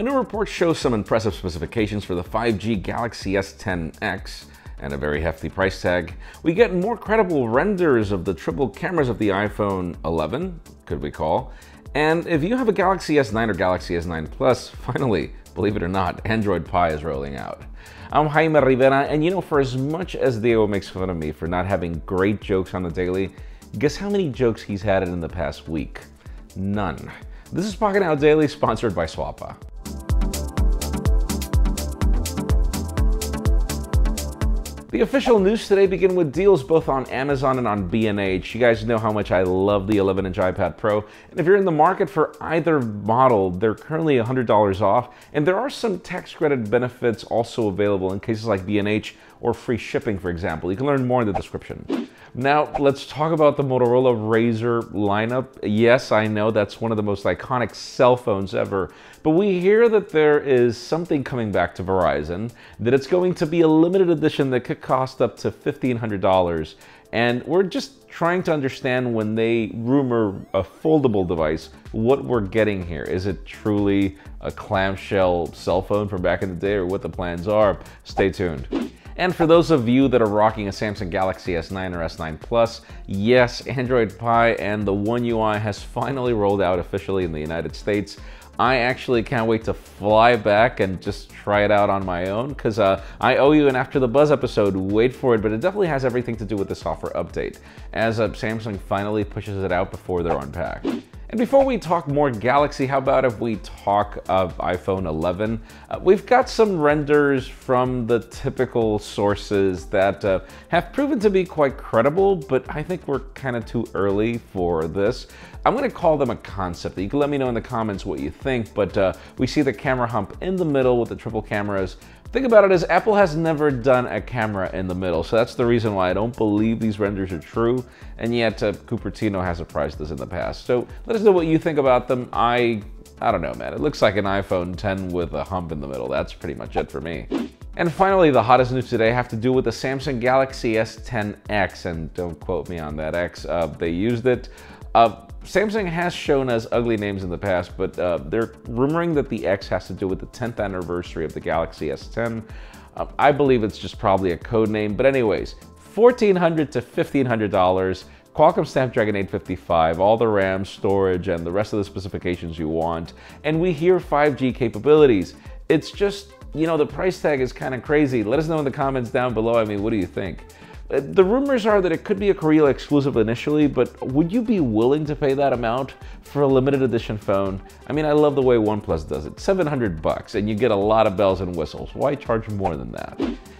A new report shows some impressive specifications for the 5G Galaxy S10X and a very hefty price tag. We get more credible renders of the triple cameras of the iPhone 11, could we call. And if you have a Galaxy S9 or Galaxy S9 Plus, finally, believe it or not, Android Pie is rolling out. I'm Jaime Rivera, and you know, for as much as Diego makes fun of me for not having great jokes on the daily, guess how many jokes he's had in the past week? None. This is Pocketnow Daily, sponsored by Swappa. The official news today begin with deals both on Amazon and on B&H. You guys know how much I love the 11-inch iPad Pro, and if you're in the market for either model, they're currently $100 off, and there are some tax credit benefits also available in cases like B&H or free shipping, for example. You can learn more in the description. Now, let's talk about the Motorola Razr lineup. Yes, I know that's one of the most iconic cell phones ever, but we hear that there is something coming back to Verizon, that it's going to be a limited edition that could cost up to $1,500. And we're just trying to understand when they rumor a foldable device, what we're getting here. Is it truly a clamshell cell phone from back in the day, or what the plans are? Stay tuned. And for those of you that are rocking a Samsung Galaxy S9 or S9 Plus, yes, Android Pie and the One UI has finally rolled out officially in the United States. I actually can't wait to fly back and just try it out on my own, because I owe you an After the Buzz episode, wait for it, but it definitely has everything to do with the software update, as Samsung finally pushes it out before they're unpacked. And before we talk more Galaxy, how about if we talk of iPhone 11? We've got some renders from the typical sources that have proven to be quite credible, but I think we're kind of too early for this. I'm gonna call them a concept. You can let me know in the comments what you think, but we see the camera hump in the middle with the triple cameras. Think about it as Apple has never done a camera in the middle, so that's the reason why I don't believe these renders are true, and yet Cupertino has surprised us in the past. So let us know what you think about them. I don't know, man. It looks like an iPhone 10 with a hump in the middle. That's pretty much it for me. And finally, the hottest news today have to do with the Samsung Galaxy S10X, and don't quote me on that X, they used it. Samsung has shown us ugly names in the past, but they're rumoring that the X has to do with the 10th anniversary of the Galaxy S10. I believe it's just probably a code name, but anyways, $1,400 to $1,500, Qualcomm Snapdragon 855, all the RAM, storage, and the rest of the specifications you want, and we hear 5G capabilities. It's just, you know, the price tag is kind of crazy. Let us know in the comments down below. I mean, what do you think? The rumors are that it could be a Korea exclusive initially, but would you be willing to pay that amount for a limited edition phone? I mean, I love the way OnePlus does it. $700 bucks, and you get a lot of bells and whistles. Why charge more than that?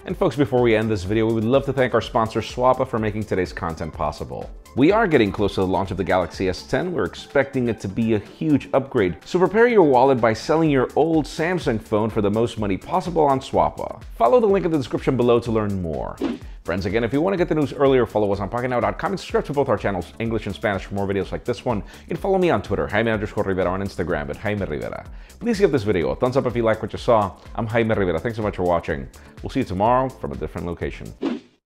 And folks, before we end this video, we would love to thank our sponsor Swappa for making today's content possible. We are getting close to the launch of the Galaxy S10. We're expecting it to be a huge upgrade, so prepare your wallet by selling your old Samsung phone for the most money possible on Swappa. Follow the link in the description below to learn more. Friends, again, if you want to get the news earlier, follow us on Pocketnow.com and subscribe to both our channels, English and Spanish, for more videos like this one. You can follow me on Twitter, Jaime_Rivera, on Instagram at Jaime Rivera. Please give this video a thumbs up if you like what you saw. I'm Jaime Rivera. Thanks so much for watching. We'll see you tomorrow from a different location.